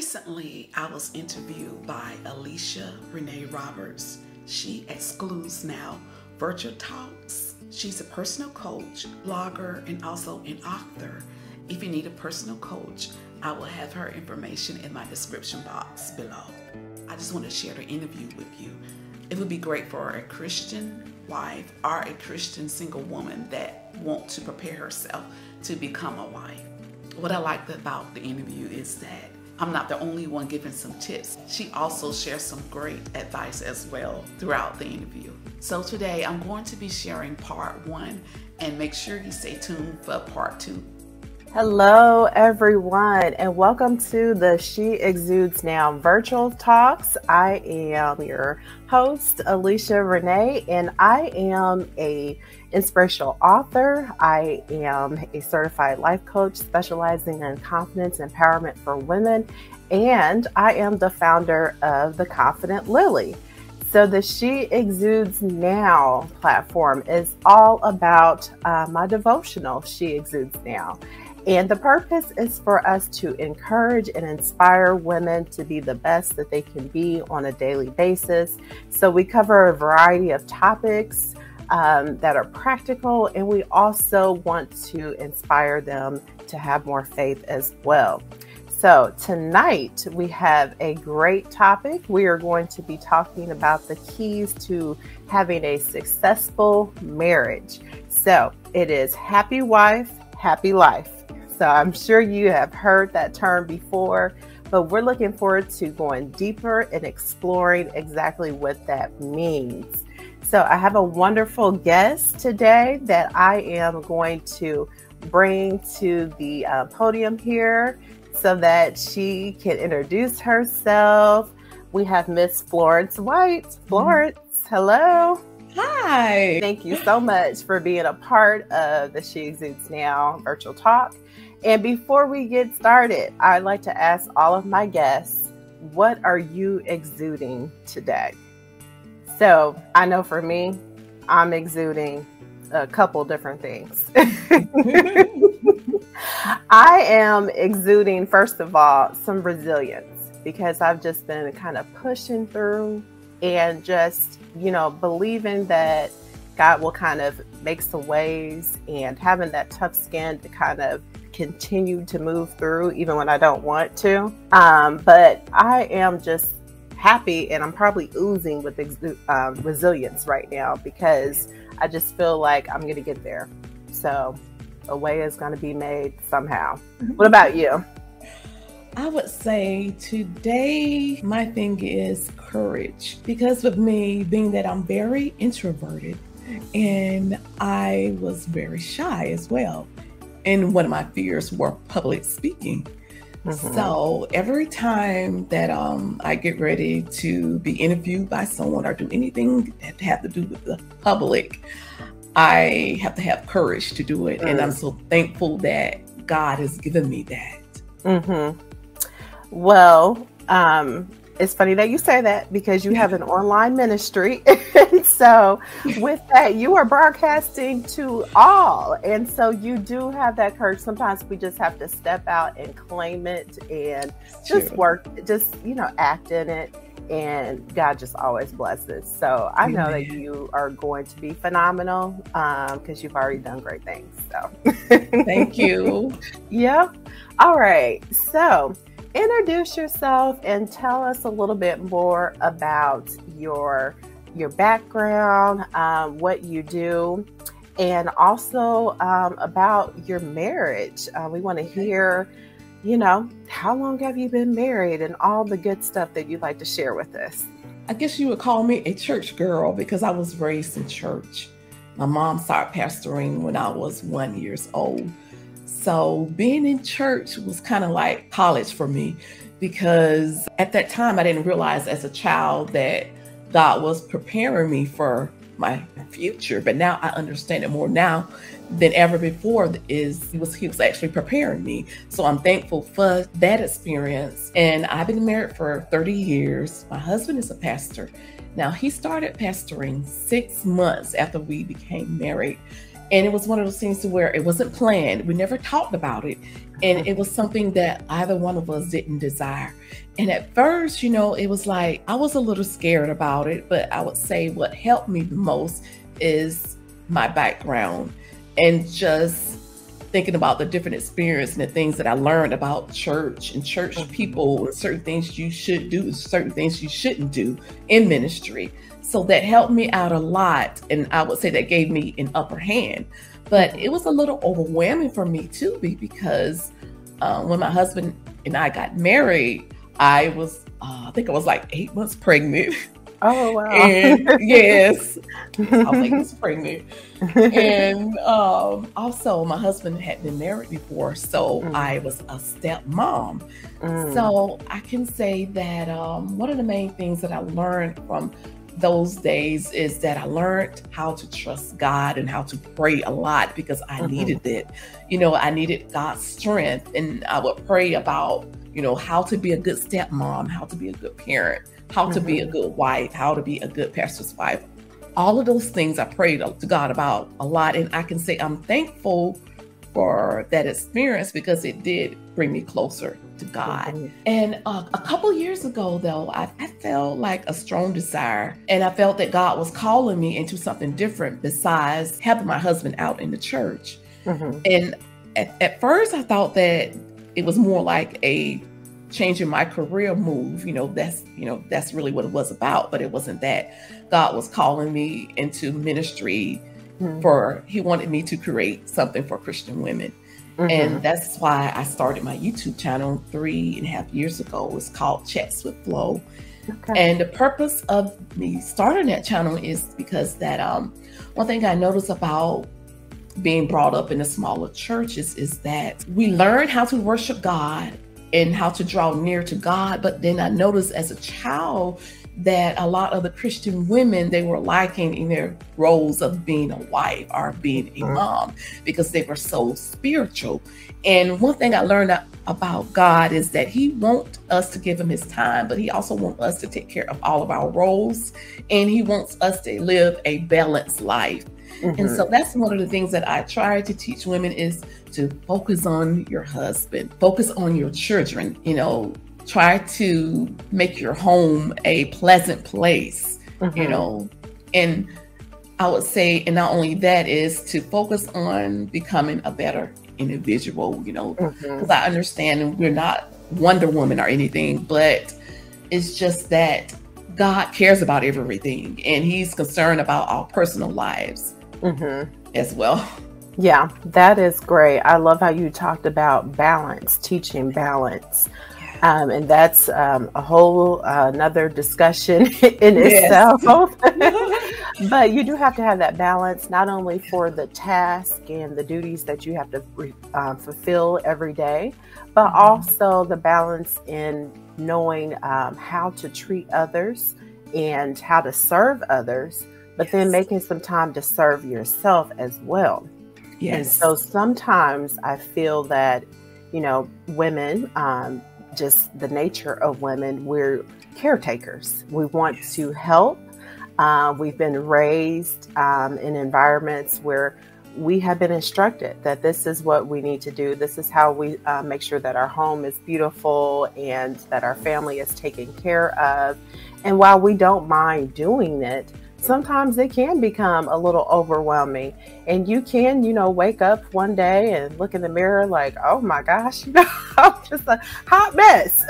Recently, I was interviewed by Alicia Renee Roberts. She Exudes Now, Virtual Talks. She's a personal coach, blogger, and also an author. If you need a personal coach, I will have her information in my description box below. I just want to share the interview with you. It would be great for a Christian wife or a Christian single woman that wants to prepare herself to become a wife. What I liked about the interview is that I'm not the only one giving some tips. She also shares some great advice as well throughout the interview. So today I'm going to be sharing part 1, and make sure you stay tuned for part 2. Hello everyone, and welcome to the She Exudes Now Virtual Talks. I am your host, Alicia Renee, and I am a inspirational author. I am a certified life coach specializing in confidence and empowerment for women, and I am the founder of The Confident Lily. So the She Exudes Now platform is all about my devotional, She Exudes Now. And the purpose is for us to encourage and inspire women to be the best that they can be on a daily basis. So we cover a variety of topics that are practical, and we also want to inspire them to have more faith as well. So tonight we have a great topic. We are going to be talking about the keys to having a successful marriage. So it is happy wife, happy life. So I'm sure you have heard that term before, but we're looking forward to going deeper and exploring exactly what that means. So I have a wonderful guest today that I am going to bring to the podium here so that she can introduce herself. We have Miss Florence White. Florence, hello. Hi. Thank you so much for being a part of the She Exudes Now Virtual Talk. And before we get started, I'd like to ask all of my guests, what are you exuding today? So I know for me, I'm exuding a couple different things. I am exuding, first of all, some resilience, because I've just been kind of pushing through and just, you know, believing that God will kind of make some ways, and having that tough skin to kind of continue to move through even when I don't want to. But I am just happy, and I'm probably oozing with resilience right now, because I just feel like I'm going to get there. So a way is going to be made somehow. What about you? I would say today my thing is courage, because with me, being that I'm very introverted and I was very shy as well, and one of my fears were public speaking. Mm-hmm. So every time that I get ready to be interviewed by someone or do anything that have to do with the public, I have to have courage to do it. Mm-hmm. And I'm so thankful that God has given me that. Mm-hmm. Well, it's funny that you say that, because you have an online ministry. So with that, you are broadcasting to all. And so you do have that courage. Sometimes we just have to step out and claim it, and just work, just, you know, act in it. And God just always blesses. So I know that you are going to be phenomenal, because you've already done great things. So thank you. Yep. All right. So introduce yourself and tell us a little bit more about your background, what you do, and also about your marriage. We want to hear, you know, how long have you been married and all the good stuff that you'd like to share with us. I guess you would call me a church girl, because I was raised in church. My mom started pastoring when I was 1 year old. So being in church was kind of like college for me, because at that time I didn't realize as a child that God was preparing me for my future. But now I understand it more now than ever before, is he was actually preparing me. So I'm thankful for that experience. And I've been married for 30 years. My husband is a pastor. Now, he started pastoring 6 months after we became married. And it was one of those things where it wasn't planned. We never talked about it. And it was something that either one of us didn't desire. And at first, you know, it was like, I was a little scared about it, but I would say what helped me the most is my background and just thinking about the different experience and the things that I learned about church and church people and certain things you should do, certain things you shouldn't do in ministry. So that helped me out a lot. And I would say that gave me an upper hand, but it was a little overwhelming for me too, because when my husband and I got married, I was, I think I was like 8 months pregnant. Oh, wow. And yes, I was 8 months pregnant. And also my husband had been married before, so I was a stepmom. So I can say that one of the main things that I learned from those days is that I learned how to trust God and how to pray a lot, because I needed it. You know, I needed God's strength, and I would pray about, you know, how to be a good stepmom, how to be a good parent, how to be a good wife, how to be a good pastor's wife. All of those things I prayed to God about a lot. And I can say I'm thankful for that experience, because it did bring me closer to God. And a couple years ago, though, I felt like a strong desire, and I felt that God was calling me into something different besides helping my husband out in the church. And at first I thought that it was more like a change in my career move. You know, that's really what it was about, but it wasn't that. God was calling me into ministry for, he wanted me to create something for Christian women. And that's why I started my YouTube channel 3.5 years ago. It's called Chats with Flo. And the purpose of me starting that channel is because that one thing I noticed about being brought up in the smaller churches is that we learn how to worship God and how to draw near to God. But then I noticed as a child that a lot of the Christian women, they were lacking in their roles of being a wife or being a mom, because they were so spiritual. And one thing I learned about God is that he wants us to give him his time, but he also wants us to take care of all of our roles. And he wants us to live a balanced life. And so that's one of the things that I try to teach women is to focus on your husband, focus on your children, you know, try to make your home a pleasant place, you know. And I would say, and not only that, is to focus on becoming a better individual, you know, because I understand we're not Wonder Woman or anything, but it's just that God cares about everything, and he's concerned about our personal lives as well. Yeah, that is great. I love how you talked about balance, teaching balance. And that's a whole another discussion in itself. But you do have to have that balance, not only for the task and the duties that you have to fulfill every day, but also the balance in knowing how to treat others and how to serve others, but then making some time to serve yourself as well. And so sometimes I feel that, you know, women, just the nature of women, we're caretakers. We want to help. We've been raised in environments where we have been instructed that this is what we need to do. This is how we make sure that our home is beautiful and that our family is taken care of. And while we don't mind doing it, sometimes it can become a little overwhelming, and you can, you know, wake up one day and look in the mirror like, oh my gosh, you know, I'm just a hot mess.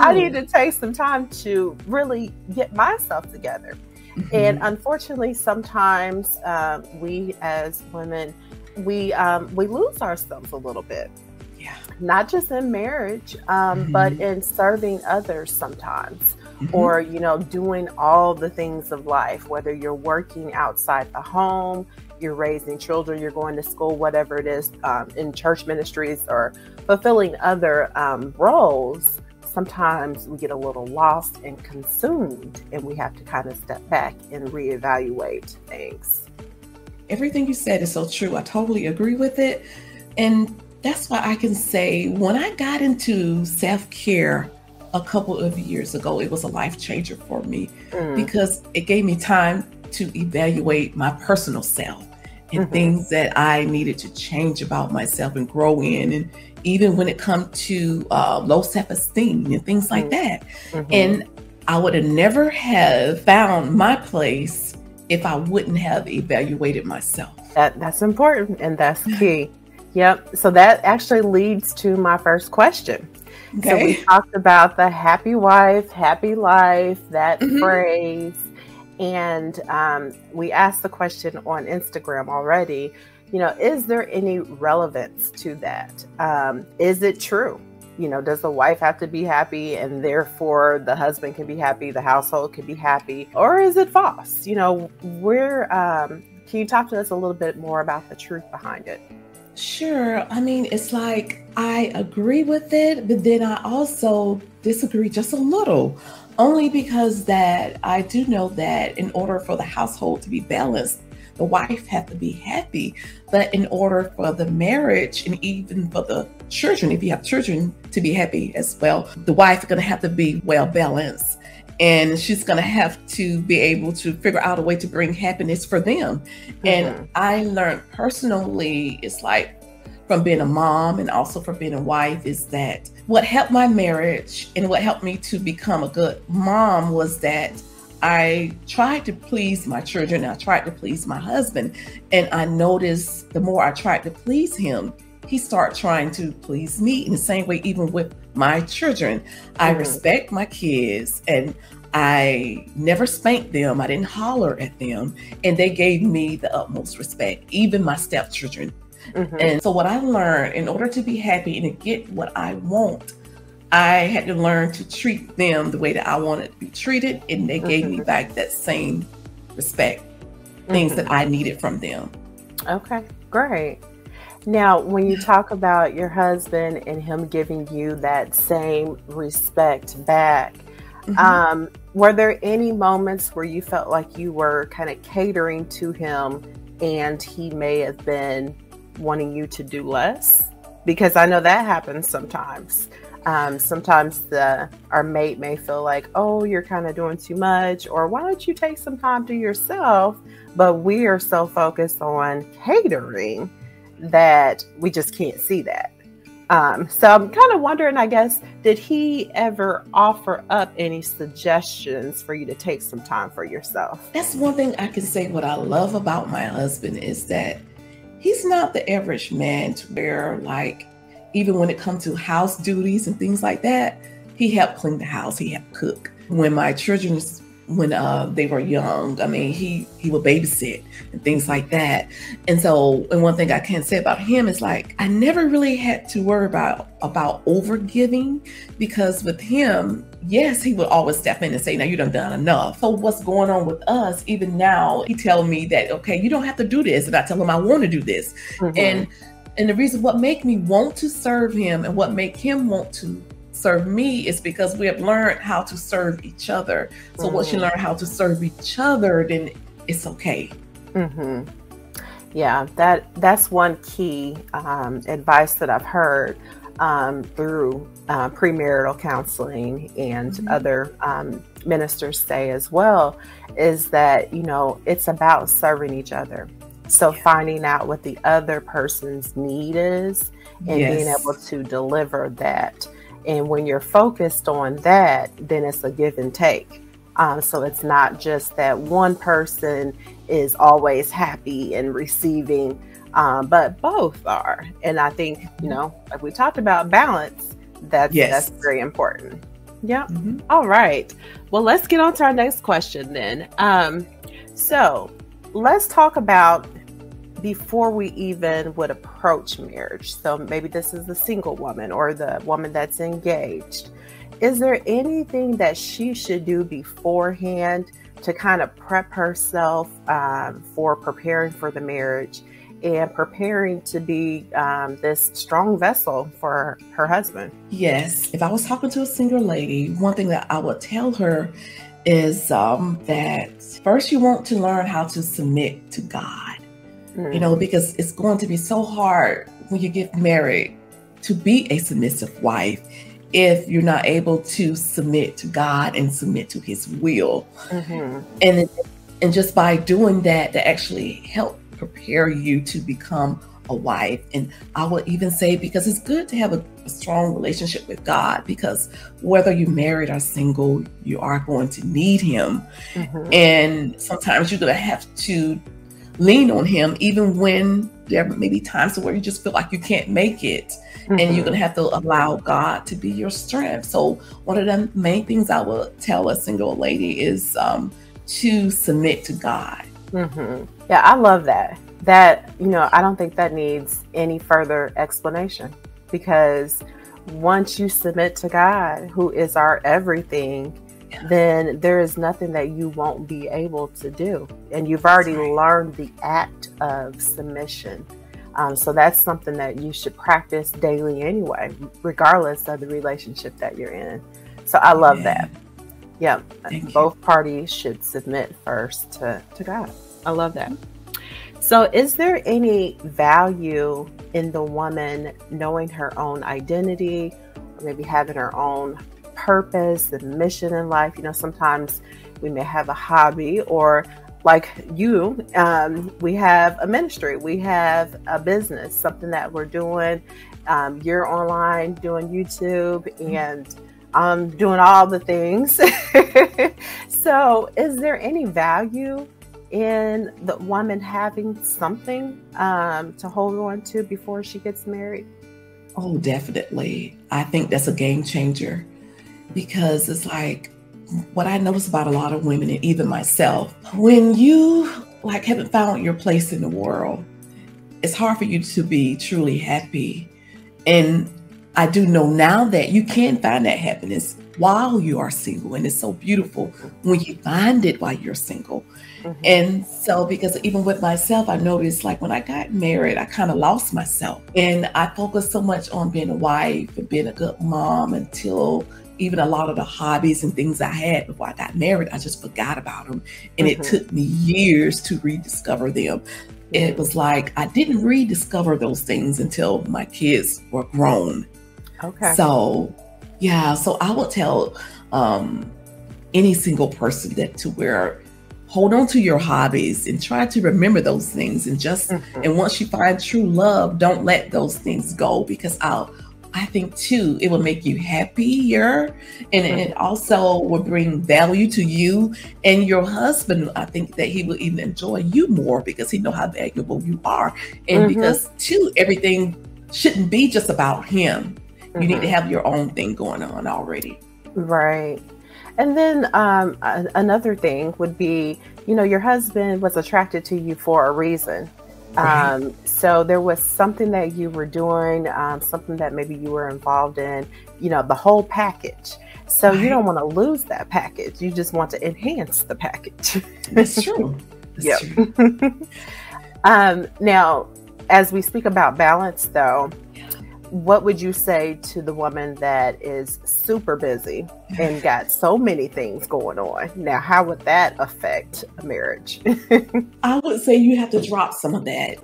I need to take some time to really get myself together. And unfortunately, sometimes we as women, we lose ourselves a little bit. Not just in marriage, but in serving others sometimes, or, you know, doing all the things of life, whether you're working outside the home, you're raising children, you're going to school, whatever it is, in church ministries or fulfilling other roles. Sometimes we get a little lost and consumed, and we have to kind of step back and reevaluate things. Everything you said is so true. I totally agree with it. And that's why I can say when I got into self-care a couple of years ago, it was a life changer for me, because it gave me time to evaluate my personal self. and things that I needed to change about myself and grow in. And even when it comes to low self-esteem and things like that. And I would have never have found my place if I wouldn't have evaluated myself. That's important, and that's key. Yep. So that actually leads to my first question. Okay. So we talked about the happy wife, happy life, that phrase. And we asked the question on Instagram already, you know, is there any relevance to that? Is it true? You know, does the wife have to be happy and therefore the husband can be happy, the household can be happy, or is it false? You know, can you talk to us a little bit more about the truth behind it? Sure. I mean, it's like, I agree with it, but then I also disagree just a little, only because that I do know that in order for the household to be balanced, the wife has to be happy. But in order for the marriage and even for the children, if you have children, to be happy as well, the wife is going to have to be well balanced. And she's going to have to be able to figure out a way to bring happiness for them. And I learned personally, it's like from being a mom and also from being a wife, is that what helped my marriage and what helped me to become a good mom was that I tried to please my children. I tried to please my husband. And I noticed the more I tried to please him, he started trying to please me in the same way, even with my children. I respect my kids and I never spanked them. I didn't holler at them. And they gave me the utmost respect, even my stepchildren. And so what I learned, in order to be happy and to get what I want, I had to learn to treat them the way that I wanted to be treated. And they gave me back that same respect, things that I needed from them. Okay, great. Now, when you talk about your husband and him giving you that same respect back, were there any moments where you felt like you were kind of catering to him and he may have been wanting you to do less? Because I know that happens sometimes. Sometimes our mate may feel like, oh, you're kind of doing too much, or why don't you take some time to yourself? But we are so focused on catering that we just can't see that. So I'm kind of wondering, I guess, did he ever offer up any suggestions for you to take some time for yourself? That's one thing I can say what I love about my husband is that he's not the average man to where, like, even when it comes to house duties and things like that, he helped clean the house. He helped cook. When my children, when they were young, I mean, he would babysit and things like that. And so, and one thing I can say about him is, like, I never really had to worry about overgiving, because with him, yes, he would always step in and say, now you done done enough. So what's going on with us, even now, he tell me that, okay, you don't have to do this. And I tell him I want to do this. And the reason what make me want to serve him and what make him want to serve me is because we have learned how to serve each other. So once you learn how to serve each other, then it's okay. Yeah, that's one key advice that I've heard through premarital counseling and other ministers say as well, is that, you know, it's about serving each other. So finding out what the other person's need is and being able to deliver that. And when you're focused on that, then it's a give and take. So it's not just that one person is always happy and receiving, but both are. And I think, you know, like we talked about balance, that's very important. Yeah. All right. Well, let's get on to our next question then. So let's talk about before we even would approach marriage. So maybe this is the single woman or the woman that's engaged. Is there anything that she should do beforehand to kind of prep herself for preparing for the marriage and preparing to be this strong vessel for her husband? Yes. If I was talking to a single lady, one thing that I would tell her is that first you want to learn how to submit to God. You know, because it's going to be so hard when you get married to be a submissive wife if you're not able to submit to God and submit to his will. And just by doing that, to actually help prepare you to become a wife. And I would even say, because it's good to have a strong relationship with God, because whether you're married or single, you are going to need him. Mm-hmm. And sometimes you're going to have to lean on him, even when there may be times where you just feel like you can't make it. Mm-hmm. And you're going to have to allow God to be your strength. So one of the main things I will tell a single lady is to submit to God. Mm-hmm. Yeah, I love that. That, you know, I don't think that needs any further explanation, because once you submit to God, who is our everything, yeah, then there is nothing that you won't be able to do. And you've already learned the act of submission. So that's something that you should practice daily anyway, regardless of the relationship that you're in. So I love that. Yeah. Both parties should submit first to God. I love that. So is there any value in the woman knowing her own identity, or maybe having her own purpose and mission in life? You know, sometimes we may have a hobby, or like you, we have a ministry, we have a business, something that we're doing. You're online doing YouTube and doing all the things. So is there any value in the woman having something to hold on to before she gets married? Oh, definitely. I think that's a game changer, because it's like what I notice about a lot of women and even myself, when you like haven't found your place in the world, it's hard for you to be truly happy. And I do know now that you can find that happiness while you are single, and it's so beautiful when you find it while you're single. Mm-hmm. And so, because even with myself, I noticed like when I got married, I kind of lost myself, and I focused so much on being a wife and being a good mom until even a lot of the hobbies and things I had before I got married, I just forgot about them. And mm-hmm. it took me years to rediscover them. Mm-hmm. And it was like, I didn't rediscover those things until my kids were grown. Okay. So yeah, so I would tell any single person that to wear, hold on to your hobbies and try to remember those things, and just mm-hmm. and once you find true love, don't let those things go, because I think too it will make you happier, and mm-hmm. it also will bring value to you and your husband. I think that he will even enjoy you more because he know how valuable you are, and mm-hmm. because too everything shouldn't be just about him. You need to have your own thing going on already. Right. And then another thing would be, you know, your husband was attracted to you for a reason. Right. So there was something that you were doing, something that maybe you were involved in, you know, the whole package. So right. you don't want to lose that package. You just want to enhance the package. That's true. That's true. Now, as we speak about balance, though, what would you say to the woman that is super busy and got so many things going on? Now, how would that affect a marriage? I would say you have to drop some of that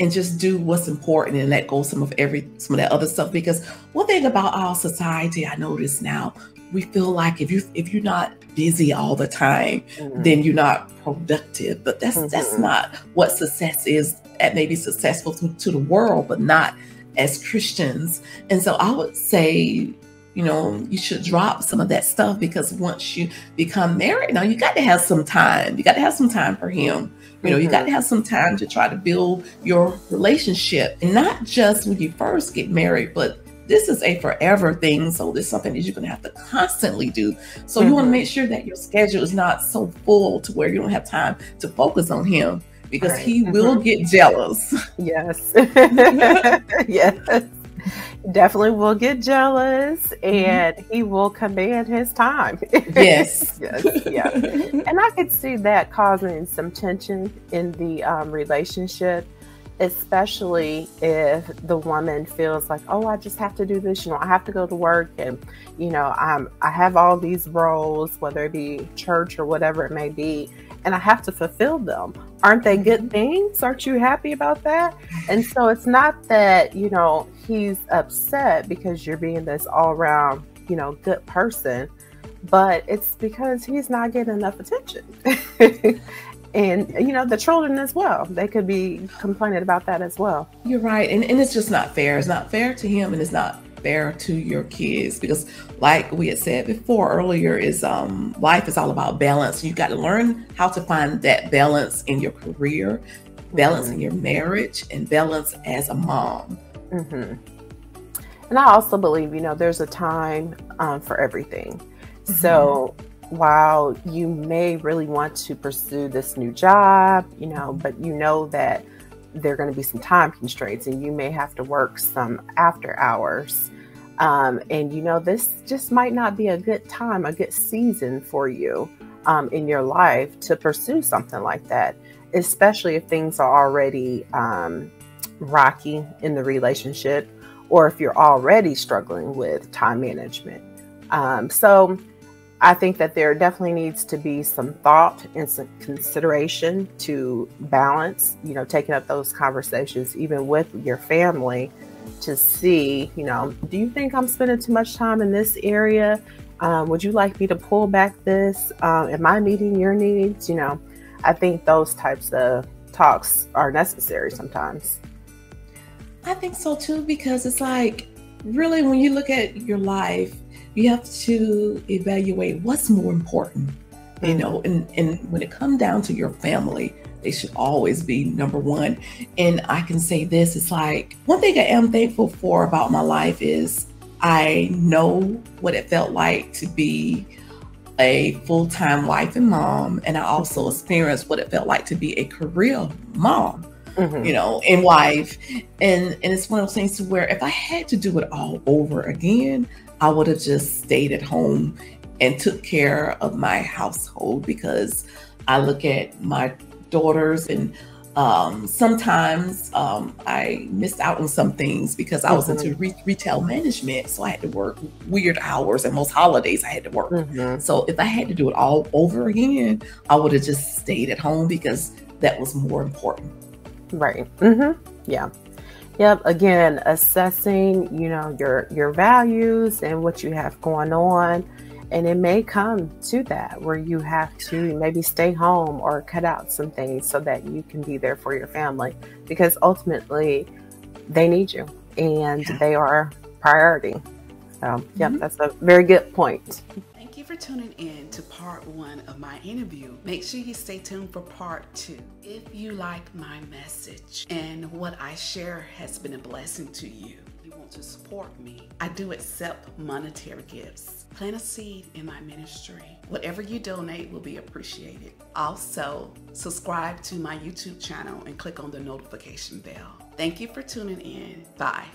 and just do what's important and let go some of that other stuff. Because one thing about our society, I notice now, we feel like if you're not busy all the time, mm-hmm. then you're not productive. But that's mm-hmm. that's not what success is. That may be successful to the world, but not as Christians. And so I would say, you know, you should drop some of that stuff, because once you become married, now you got to have some time. You got to have some time for him. You know, mm-hmm. you got to have some time to try to build your relationship. And not just when you first get married, but this is a forever thing. So this is something that you're going to have to constantly do. So mm-hmm. you want to make sure that your schedule is not so full to where you don't have time to focus on him, because right. he will mm-hmm. get jealous. Yes. Yes. Definitely will get jealous, and mm-hmm. he will command his time. Yes. Yes. Yeah. And I could see that causing some tension in the relationship, especially if the woman feels like, oh, I just have to do this. You know, I have to go to work, and, you know, I have all these roles, whether it be church or whatever it may be, and I have to fulfill them. Aren't they good things? Aren't you happy about that? And so it's not that, you know, he's upset because you're being this all around, you know, good person, but it's because he's not getting enough attention. And, you know, the children as well, they could be complaining about that as well. You're right. And it's just not fair. It's not fair to him, and it's not fair to your kids, because like we had said before earlier, is life is all about balance. You've got to learn how to find that balance in your career, balance in your marriage, and balance as a mom. And I also believe, you know, there's a time for everything. So while you may really want to pursue this new job, you know, but you know that there are going to be some time constraints, and you may have to work some after hours. And, you know, this just might not be a good time, a good season for you in your life to pursue something like that, especially if things are already rocky in the relationship, or if you're already struggling with time management. So I think that there definitely needs to be some thought and some consideration to balance, you know, taking up those conversations, even with your family, to see, you know, do you think I'm spending too much time in this area? Would you like me to pull back this? Am I meeting your needs? You know, I think those types of talks are necessary sometimes. I think so too, because it's like, really, when you look at your life, you have to evaluate what's more important, you know, and when it comes down to your family, they should always be number one. And I can say this, it's like, one thing I am thankful for about my life is I know what it felt like to be a full-time wife and mom. And I also experienced what it felt like to be a career mom, you know, and wife. And it's one of those things where if I had to do it all over again, I would have just stayed at home and took care of my household, because I look at my daughters, and sometimes I missed out on some things because I was into retail management. So I had to work weird hours, and most holidays I had to work. So if I had to do it all over again, I would have just stayed at home, because that was more important. Right. Yeah. Yep. Again, assessing, you know, your values and what you have going on. And it may come to that where you have to maybe stay home or cut out some things so that you can be there for your family, because ultimately they need you and they are priority. So yep, that's a very good point. Thank you for tuning in to part one of my interview. Make sure you stay tuned for part two. If you like my message and what I share has been a blessing to you, you want to support me, I do accept monetary gifts. Plant a seed in my ministry. Whatever you donate will be appreciated. Also, subscribe to my YouTube channel and click on the notification bell. Thank you for tuning in. Bye.